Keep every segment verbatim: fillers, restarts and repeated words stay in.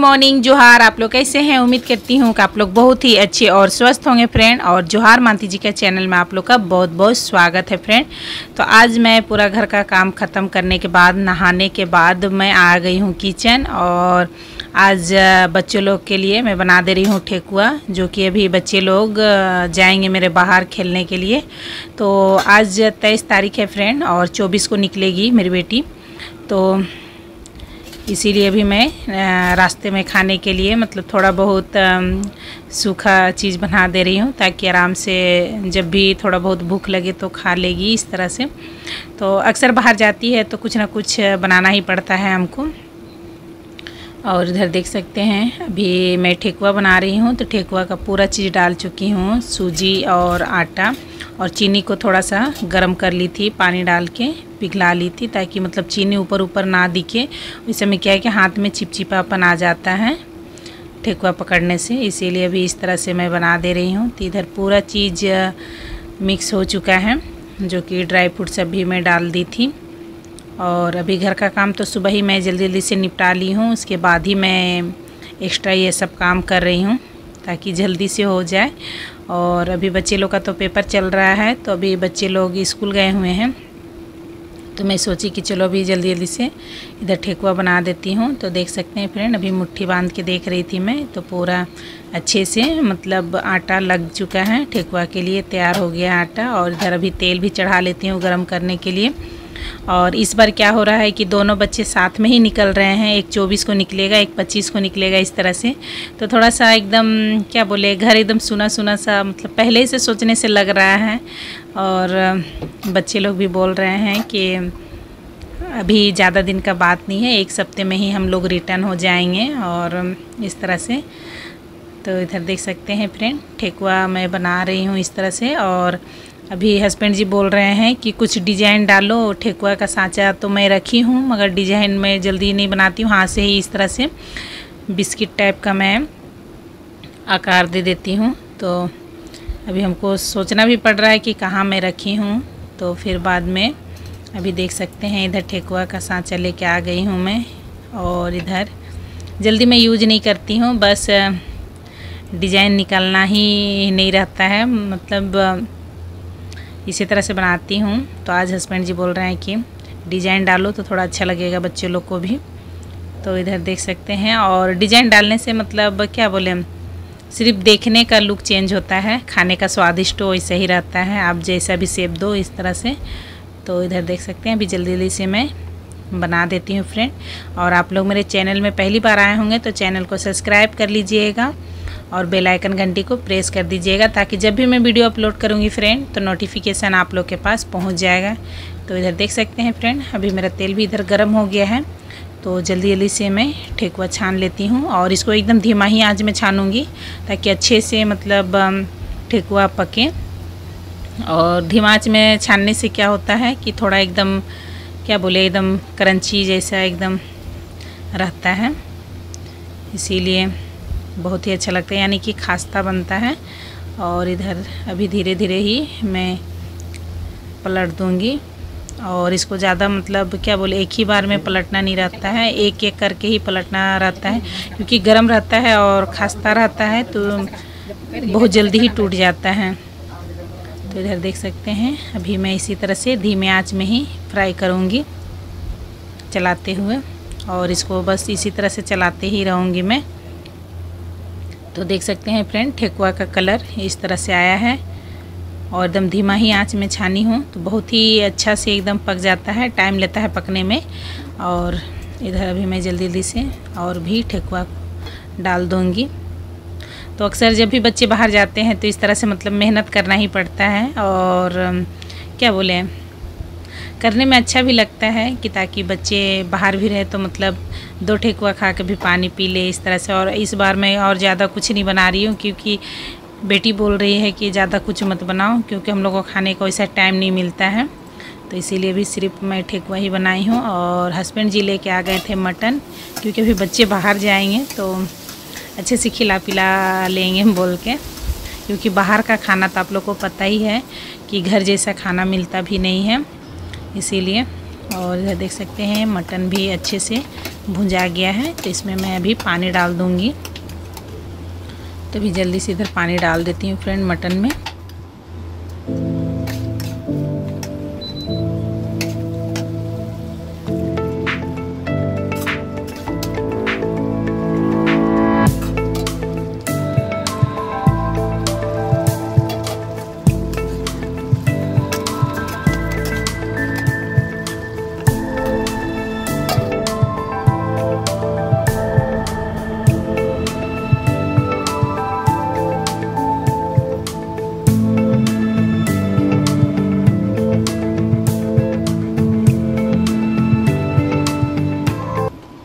Morning जोहार, आप लोग कैसे हैं। उम्मीद करती हूँ कि आप लोग बहुत ही अच्छे और स्वस्थ होंगे फ्रेंड। और जोहार मांती जी के चैनल में आप लोग का बहुत बहुत स्वागत है फ्रेंड। तो आज मैं पूरा घर का काम ख़त्म करने के बाद, नहाने के बाद मैं आ गई हूँ किचन। और आज बच्चों लोग के लिए मैं बना दे रही हूँ ठेकुआ, जो कि अभी बच्चे लोग जाएंगे मेरे बाहर खेलने के लिए। तो आज तेईस तारीख है फ्रेंड और चौबीस को निकलेगी मेरी बेटी, तो इसीलिए अभी मैं रास्ते में खाने के लिए मतलब थोड़ा बहुत सूखा चीज़ बना दे रही हूँ, ताकि आराम से जब भी थोड़ा बहुत भूख लगे तो खा लेगी इस तरह से। तो अक्सर बाहर जाती है तो कुछ ना कुछ बनाना ही पड़ता है हमको। और इधर देख सकते हैं अभी मैं ठेकुआ बना रही हूँ, तो ठेकुआ का पूरा चीज़ डाल चुकी हूँ, सूजी और आटा और चीनी को थोड़ा सा गर्म कर ली थी, पानी डाल के पिघला ली थी, ताकि मतलब चीनी ऊपर ऊपर ना दिखे। इससे में क्या है कि हाथ में चिपचिपापन आ जाता है ठेकुआ पकड़ने से, इसीलिए अभी इस तरह से मैं बना दे रही हूँ। तो इधर पूरा चीज़ मिक्स हो चुका है, जो कि ड्राई फ्रूट्स अभी मैं डाल दी थी। और अभी घर का काम तो सुबह ही मैं जल्दी जल्दी से निपटा ली हूँ, उसके बाद ही मैं एक्स्ट्रा ये सब काम कर रही हूँ ताकि जल्दी से हो जाए। और अभी बच्चे लोग का तो पेपर चल रहा है, तो अभी बच्चे लोग स्कूल गए हुए हैं, तो मैं सोची कि चलो अभी जल्दी जल्दी से इधर ठेकुआ बना देती हूँ। तो देख सकते हैं फ्रेंड अभी मुट्ठी बांध के देख रही थी मैं, तो पूरा अच्छे से मतलब आटा लग चुका है, ठेकुआ के लिए तैयार हो गया आटा। और इधर अभी तेल भी चढ़ा लेती हूँ गर्म करने के लिए। और इस बार क्या हो रहा है कि दोनों बच्चे साथ में ही निकल रहे हैं, एक चौबीस को निकलेगा, एक पच्चीस को निकलेगा इस तरह से। तो थोड़ा सा एकदम क्या बोले, घर एकदम सुना सुना सा मतलब पहले ही से सोचने से लग रहा है। और बच्चे लोग भी बोल रहे हैं कि अभी ज़्यादा दिन का बात नहीं है, एक सप्ते में ही हम लोग रिटर्न हो जाएंगे और इस तरह से। तो इधर देख सकते हैं फ्रेंड ठेकुआ मैं बना रही हूँ इस तरह से। और अभी हस्बैंड जी बोल रहे हैं कि कुछ डिज़ाइन डालो, ठेकुआ का सांचा तो मैं रखी हूँ मगर डिज़ाइन मैं जल्दी नहीं बनाती हूँ, हाथ से ही इस तरह से बिस्किट टाइप का मैं आकार दे देती हूँ। तो अभी हमको सोचना भी पड़ रहा है कि कहाँ मैं रखी हूँ, तो फिर बाद में। अभी देख सकते हैं इधर ठेकुआ का सांचा लेके आ गई हूँ मैं। और इधर जल्दी मैं यूज नहीं करती हूँ, बस डिज़ाइन निकालना ही नहीं रहता है, मतलब इसी तरह से बनाती हूँ। तो आज हस्बैंड जी बोल रहे हैं कि डिज़ाइन डालो तो थोड़ा अच्छा लगेगा बच्चे लोग को भी। तो इधर देख सकते हैं, और डिज़ाइन डालने से मतलब क्या बोले, सिर्फ देखने का लुक चेंज होता है, खाने का स्वादिष्ट वैसे ही रहता है, आप जैसा भी सेप दो इस तरह से। तो इधर देख सकते हैं अभी जल्दी जल्दी से मैं बना देती हूँ फ्रेंड। और आप लोग मेरे चैनल में पहली बार आए होंगे तो चैनल को सब्सक्राइब कर लीजिएगा और बेल आइकन घंटी को प्रेस कर दीजिएगा, ताकि जब भी मैं वीडियो अपलोड करूँगी फ्रेंड तो नोटिफिकेशन आप लोग के पास पहुँच जाएगा। तो इधर देख सकते हैं फ्रेंड अभी मेरा तेल भी इधर गर्म हो गया है, तो जल्दी जल्दी से मैं ठेकुआ छान लेती हूँ। और इसको एकदम धीमा ही आंच में छानूँगी ताकि अच्छे से मतलब ठेकुआ पके। और धीमा आंच में छानने से क्या होता है कि थोड़ा एकदम क्या बोले, एकदम क्रंची जैसा एकदम रहता है, इसीलिए बहुत ही अच्छा लगता है, यानी कि खास्ता बनता है। और इधर अभी धीरे धीरे ही मैं पलट दूँगी, और इसको ज़्यादा मतलब क्या बोले एक ही बार में पलटना नहीं रहता है, एक एक करके ही पलटना रहता है, क्योंकि गर्म रहता है और खास्ता रहता है तो बहुत जल्दी ही टूट जाता है। तो इधर देख सकते हैं अभी मैं इसी तरह से धीमे आँच में ही फ्राई करूँगी चलाते हुए, और इसको बस इसी तरह से चलाते ही रहूँगी मैं। तो देख सकते हैं फ्रेंड ठेकुआ का कलर इस तरह से आया है, और एकदम धीमा ही आंच में छानी हूँ तो बहुत ही अच्छा से एकदम पक जाता है, टाइम लेता है पकने में। और इधर अभी मैं जल्दी जल्दी से और भी ठेकुआ डाल दूँगी। तो अक्सर जब भी बच्चे बाहर जाते हैं तो इस तरह से मतलब मेहनत करना ही पड़ता है, और क्या बोले करने में अच्छा भी लगता है कि ताकि बच्चे बाहर भी रहे तो मतलब दो ठेकुआ खा के भी पानी पी ले इस तरह से। और इस बार मैं और ज़्यादा कुछ नहीं बना रही हूँ, क्योंकि बेटी बोल रही है कि ज़्यादा कुछ मत बनाओ, क्योंकि हम लोगों को खाने को ऐसा टाइम नहीं मिलता है, तो इसीलिए भी सिर्फ मैं ठेकुआ ही बनाई हूँ। और हस्बैंड जी लेके आ गए थे मटन, क्योंकि अभी बच्चे बाहर जाएंगे तो अच्छे से खिला पिला लेंगे बोल के, क्योंकि बाहर का खाना तो आप लोग को पता ही है कि घर जैसा खाना मिलता भी नहीं है, इसीलिए। और इधर देख सकते हैं मटन भी अच्छे से भुंजा गया है, तो इसमें मैं अभी पानी डाल दूँगी। तो अभी जल्दी से इधर पानी डाल देती हूँ फ्रेंड मटन में।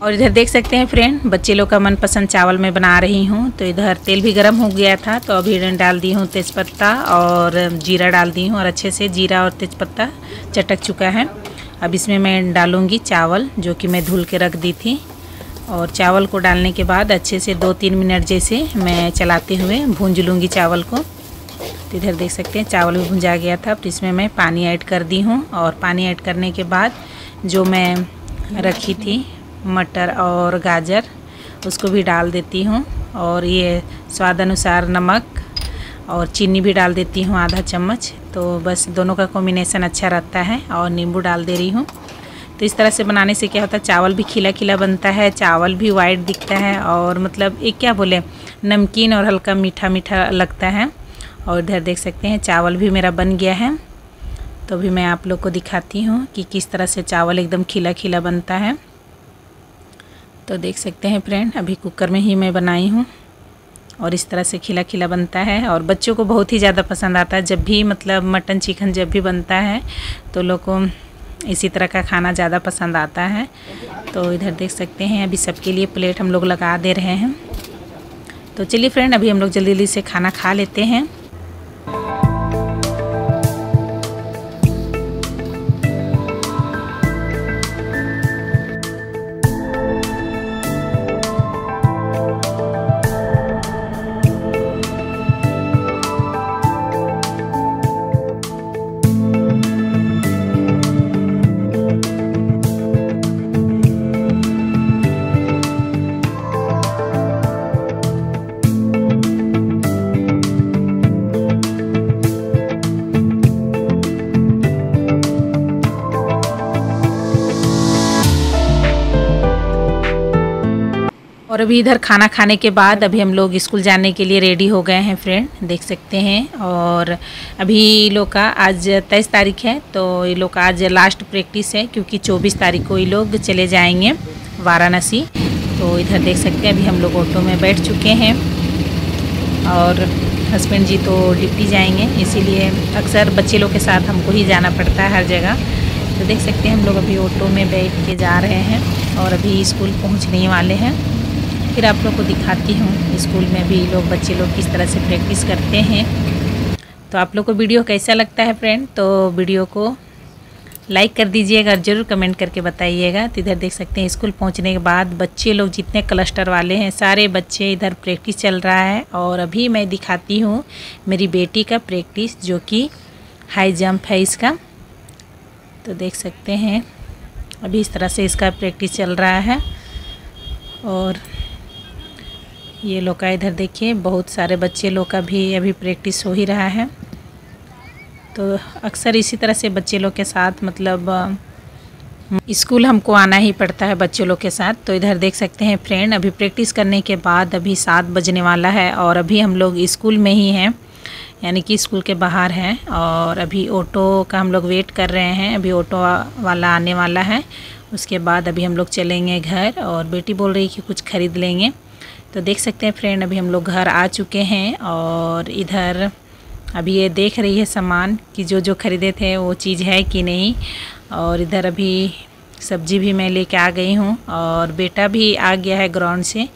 और इधर देख सकते हैं फ्रेंड, बच्चे लोग का मनपसंद चावल मैं बना रही हूँ। तो इधर तेल भी गर्म हो गया था, तो अभी डाल दी हूँ तेज़पत्ता और जीरा डाल दी हूँ, और अच्छे से जीरा और तेज़पत्ता चटक चुका है। अब इसमें मैं डालूँगी चावल, जो कि मैं धुल के रख दी थी। और चावल को डालने के बाद अच्छे से दो तीन मिनट जैसे मैं चलाते हुए भूंज लूँगी चावल को। तो इधर देख सकते हैं चावल भी भुंजा गया था। तो इसमें मैं पानी ऐड कर दी हूँ, और पानी ऐड करने के बाद जो मैं रखी थी मटर और गाजर, उसको भी डाल देती हूँ। और ये स्वाद अनुसार नमक और चीनी भी डाल देती हूँ आधा चम्मच। तो बस दोनों का कॉम्बिनेशन अच्छा रहता है, और नींबू डाल दे रही हूँ। तो इस तरह से बनाने से क्या होता है, चावल भी खिला खिला बनता है, चावल भी वाइट दिखता है, और मतलब एक क्या बोले, नमकीन और हल्का मीठा मीठा लगता है। और इधर देख सकते हैं चावल भी मेरा बन गया है। तो भी मैं आप लोग को दिखाती हूँ कि किस तरह से चावल एकदम खिला खिला बनता है। तो देख सकते हैं फ्रेंड, अभी कुकर में ही मैं बनाई हूँ, और इस तरह से खिला खिला बनता है। और बच्चों को बहुत ही ज़्यादा पसंद आता है, जब भी मतलब मटन चिकन जब भी बनता है तो लोग को इसी तरह का खाना ज़्यादा पसंद आता है। तो इधर देख सकते हैं अभी सबके लिए प्लेट हम लोग लगा दे रहे हैं। तो चलिए फ्रेंड, अभी हम लोग जल्दी जल्दी से खाना खा लेते हैं। और अभी इधर खाना खाने के बाद अभी हम लोग स्कूल जाने के लिए रेडी हो गए हैं फ्रेंड, देख सकते हैं। और अभी लोग का आज तेईस तारीख है, तो ये लोग का आज लास्ट प्रैक्टिस है, क्योंकि चौबीस तारीख को ये लोग चले जाएंगे वाराणसी। तो इधर देख सकते हैं अभी हम लोग ऑटो में बैठ चुके हैं, और हस्बैंड जी तो ड्यूटी जाएंगे, इसीलिए अक्सर बच्चे लोग के साथ हमको ही जाना पड़ता है हर जगह। तो देख सकते हैं हम लोग अभी ऑटो में बैठ के जा रहे हैं, और अभी स्कूल पहुँचने वाले हैं। फिर आप लोग को दिखाती हूँ स्कूल में भी लोग बच्चे लोग किस तरह से प्रैक्टिस करते हैं। तो आप लोग को वीडियो कैसा लगता है फ्रेंड, तो वीडियो को लाइक कर दीजिएगा और ज़रूर कमेंट करके बताइएगा। तो इधर देख सकते हैं स्कूल पहुँचने के बाद बच्चे लोग जितने क्लस्टर वाले हैं सारे बच्चे, इधर प्रैक्टिस चल रहा है। और अभी मैं दिखाती हूँ मेरी बेटी का प्रैक्टिस, जो कि हाई जंप है इसका। तो देख सकते हैं अभी इस तरह से इसका प्रैक्टिस चल रहा है। और ये लोग का इधर देखिए बहुत सारे बच्चे लोग का भी अभी प्रैक्टिस हो ही रहा है। तो अक्सर इसी तरह से बच्चे लोग के साथ मतलब स्कूल हमको आना ही पड़ता है बच्चे लोग के साथ। तो इधर देख सकते हैं फ्रेंड, अभी प्रैक्टिस करने के बाद अभी सात बजने वाला है, और अभी हम लोग स्कूल में ही हैं, यानी कि स्कूल के बाहर हैं। और अभी ऑटो का हम लोग वेट कर रहे हैं, अभी ऑटो वाला आने वाला है, उसके बाद अभी हम लोग चलेंगे घर। और बेटी बोल रही कि कुछ ख़रीद लेंगे। तो देख सकते हैं फ्रेंड, अभी हम लोग घर आ चुके हैं, और इधर अभी ये देख रही है सामान कि जो जो ख़रीदे थे वो चीज़ है कि नहीं। और इधर अभी सब्ज़ी भी मैं लेके आ गई हूँ, और बेटा भी आ गया है ग्राउंड से।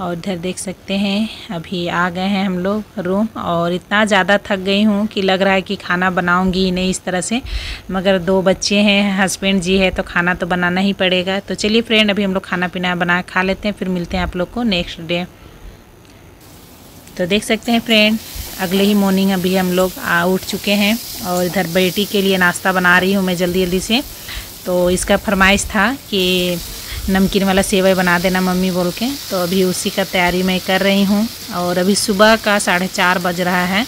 और इधर देख सकते हैं अभी आ गए हैं हम लोग रूम, और इतना ज़्यादा थक गई हूँ कि लग रहा है कि खाना बनाऊँगी ही नहीं इस तरह से, मगर दो बच्चे हैं, हस्बैंड जी है, तो खाना तो बनाना ही पड़ेगा। तो चलिए फ्रेंड, अभी हम लोग खाना पीना बना खा लेते हैं, फिर मिलते हैं आप लोग को नेक्स्ट डे। तो देख सकते हैं फ्रेंड, अगले ही मॉर्निंग अभी हम लोग आ उठ चुके हैं। और इधर बेटी के लिए नाश्ता बना रही हूँ मैं जल्दी जल्दी से। तो इसका फरमाइश था कि नमकीन वाला सेवई बना देना मम्मी बोल के, तो अभी उसी का तैयारी मैं कर रही हूँ। और अभी सुबह का साढ़े चार बज रहा है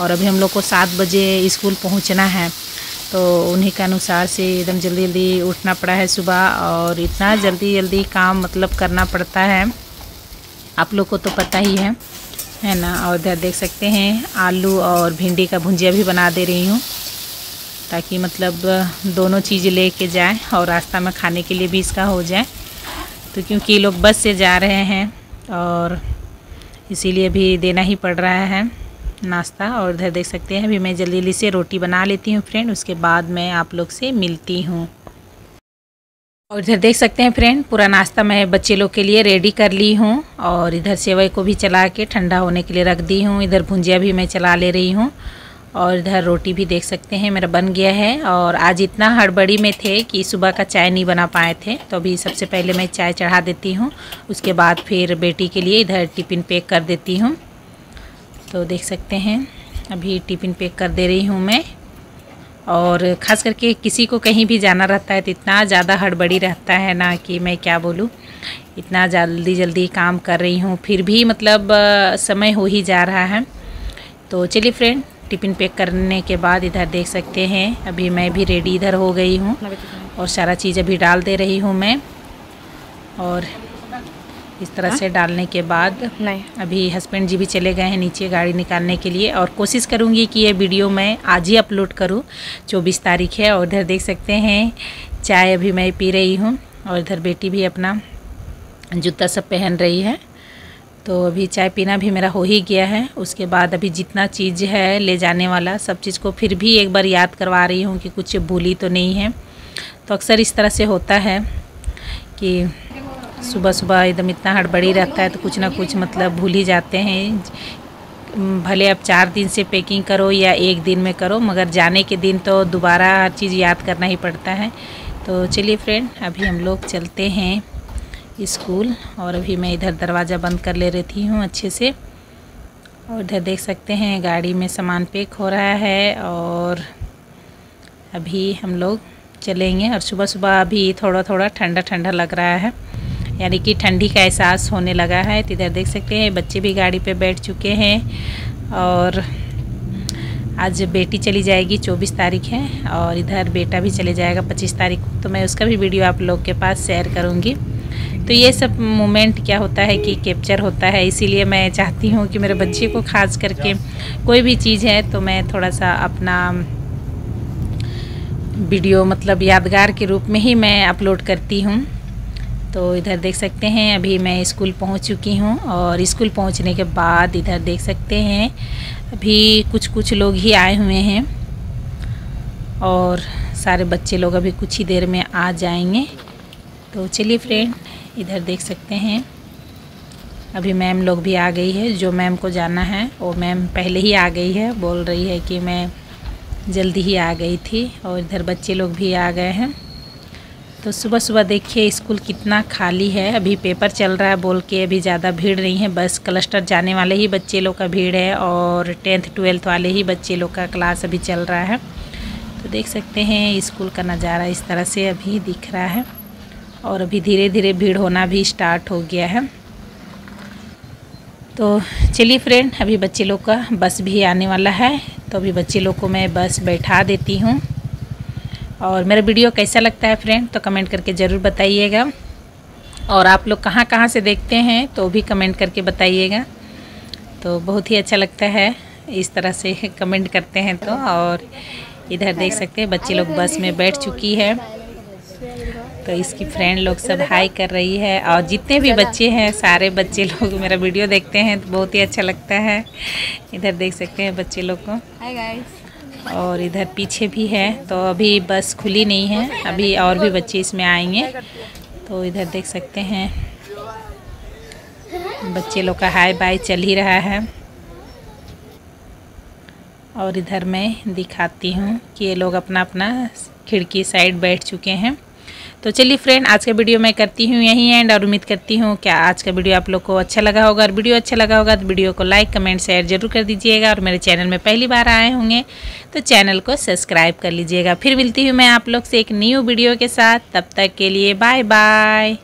और अभी हम लोग को सात बजे स्कूल पहुँचना है, तो उन्हीं के अनुसार से एकदम जल्दी जल्दी उठना पड़ा है सुबह। और इतना जल्दी जल्दी काम मतलब करना पड़ता है, आप लोग को तो पता ही है है ना। और इधर देख सकते हैं आलू और भिंडी का भुंजिया भी बना दे रही हूँ ताकि मतलब दोनों चीज़ें ले के जाए और रास्ता में खाने के लिए भी इसका हो जाए। तो क्योंकि लोग बस से जा रहे हैं और इसीलिए भी देना ही पड़ रहा है नाश्ता। और इधर देख सकते हैं अभी मैं जल्दी जल्दी से रोटी बना लेती हूँ फ्रेंड, उसके बाद मैं आप लोग से मिलती हूँ। और इधर देख सकते हैं फ्रेंड पूरा नाश्ता मैं बच्चे लोग के लिए रेडी कर ली हूँ और इधर सेवई को भी चला के ठंडा होने के लिए रख दी हूँ। इधर भुंजिया भी मैं चला ले रही हूँ और इधर रोटी भी देख सकते हैं मेरा बन गया है। और आज इतना हड़बड़ी में थे कि सुबह का चाय नहीं बना पाए थे, तो अभी सबसे पहले मैं चाय चढ़ा देती हूँ, उसके बाद फिर बेटी के लिए इधर टिफ़िन पैक कर देती हूँ। तो देख सकते हैं अभी टिफ़िन पैक कर दे रही हूँ मैं। और ख़ास करके किसी को कहीं भी जाना रहता है तो इतना ज़्यादा हड़बड़ी रहता है ना कि मैं क्या बोलूँ। इतना जल्दी जल्दी काम कर रही हूँ फिर भी मतलब समय हो ही जा रहा है। तो चलिए फ्रेंड टिफ़िन पैक करने के बाद इधर देख सकते हैं अभी मैं भी रेडी इधर हो गई हूँ और सारा चीज़ अभी डाल दे रही हूँ मैं। और इस तरह से डालने के बाद अभी हस्बैंड जी भी चले गए हैं नीचे गाड़ी निकालने के लिए। और कोशिश करूँगी कि ये वीडियो मैं आज ही अपलोड करूँ, चौबीस तारीख है। और इधर देख सकते हैं चाय अभी मैं पी रही हूँ और इधर बेटी भी अपना जूता सब पहन रही है। तो अभी चाय पीना भी मेरा हो ही गया है। उसके बाद अभी जितना चीज़ है ले जाने वाला सब चीज़ को फिर भी एक बार याद करवा रही हूँ कि कुछ भूली तो नहीं है। तो अक्सर इस तरह से होता है कि सुबह सुबह एकदम इतना हड़बड़ी रहता है तो कुछ ना कुछ मतलब भूल ही जाते हैं। भले आप चार दिन से पैकिंग करो या एक दिन में करो, मगर जाने के दिन तो दोबारा हर चीज़ याद करना ही पड़ता है। तो चलिए फ्रेंड अभी हम लोग चलते हैं स्कूल। और अभी मैं इधर दरवाज़ा बंद कर ले रही हूँ अच्छे से। और इधर देख सकते हैं गाड़ी में सामान पैक हो रहा है और अभी हम लोग चलेंगे। और सुबह सुबह अभी थोड़ा थोड़ा ठंडा ठंडा लग रहा है, यानी कि ठंडी का एहसास होने लगा है। तो इधर देख सकते हैं बच्चे भी गाड़ी पे बैठ चुके हैं। और आज बेटी चली जाएगी चौबीस तारीख है और इधर बेटा भी चले जाएगा पच्चीस तारीख को, तो मैं उसका भी वीडियो आप लोग के पास शेयर करूँगी। तो ये सब मोमेंट क्या होता है कि कैप्चर होता है, इसीलिए मैं चाहती हूँ कि मेरे बच्चे को खास करके कोई भी चीज़ है तो मैं थोड़ा सा अपना वीडियो मतलब यादगार के रूप में ही मैं अपलोड करती हूँ। तो इधर देख सकते हैं अभी मैं स्कूल पहुंच चुकी हूं। और स्कूल पहुंचने के बाद इधर देख सकते हैं अभी कुछ कुछ लोग ही आए हुए हैं और सारे बच्चे लोग अभी कुछ ही देर में आ जाएंगे। तो चलिए फ्रेंड इधर देख सकते हैं अभी मैम लोग भी आ गई है। जो मैम को जाना है वो मैम पहले ही आ गई है, बोल रही है कि मैं जल्दी ही आ गई थी। और इधर बच्चे लोग भी आ गए हैं। तो सुबह सुबह देखिए स्कूल कितना खाली है। अभी पेपर चल रहा है बोल के अभी ज़्यादा भीड़ नहीं है, बस क्लस्टर जाने वाले ही बच्चे लोग का भीड़ है और टेंथ ट्वेल्थ वाले ही बच्चे लोग का क्लास अभी चल रहा है। तो देख सकते हैं स्कूल का नज़ारा इस तरह से अभी दिख रहा है। और अभी धीरे धीरे भीड़ होना भी स्टार्ट हो गया है। तो चलिए फ्रेंड अभी बच्चे लोग का बस भी आने वाला है, तो अभी बच्चे लोग को मैं बस बैठा देती हूँ। और मेरा वीडियो कैसा लगता है फ्रेंड तो कमेंट करके ज़रूर बताइएगा। और आप लोग कहाँ कहाँ से देखते हैं तो भी कमेंट करके बताइएगा, तो बहुत ही अच्छा लगता है इस तरह से कमेंट करते हैं तो। और इधर देख सकते हैं बच्चे लोग बस में बैठ चुकी है, तो इसकी फ्रेंड लोग सब हाई कर रही है। और जितने भी बच्चे हैं सारे बच्चे लोग मेरा वीडियो देखते हैं तो बहुत ही अच्छा लगता है। इधर देख सकते हैं बच्चे लोग को। Hi guys. और इधर पीछे भी है, तो अभी बस खुली नहीं है, अभी और भी बच्चे इसमें आएंगे। तो इधर देख सकते हैं बच्चे लोग का हाय बाय चल ही रहा है। और इधर मैं दिखाती हूँ कि ये लोग अपना अपना खिड़की साइड बैठ चुके हैं। तो चलिए फ्रेंड आज का वीडियो मैं करती हूँ यहीं एंड। और उम्मीद करती हूँ कि आज का वीडियो आप लोग को अच्छा लगा होगा। और वीडियो अच्छा लगा होगा तो वीडियो को लाइक कमेंट शेयर जरूर कर दीजिएगा। और मेरे चैनल में पहली बार आए होंगे तो चैनल को सब्सक्राइब कर लीजिएगा। फिर मिलती हूँ मैं आप लोग से एक न्यू वीडियो के साथ, तब तक के लिए बाय बाय।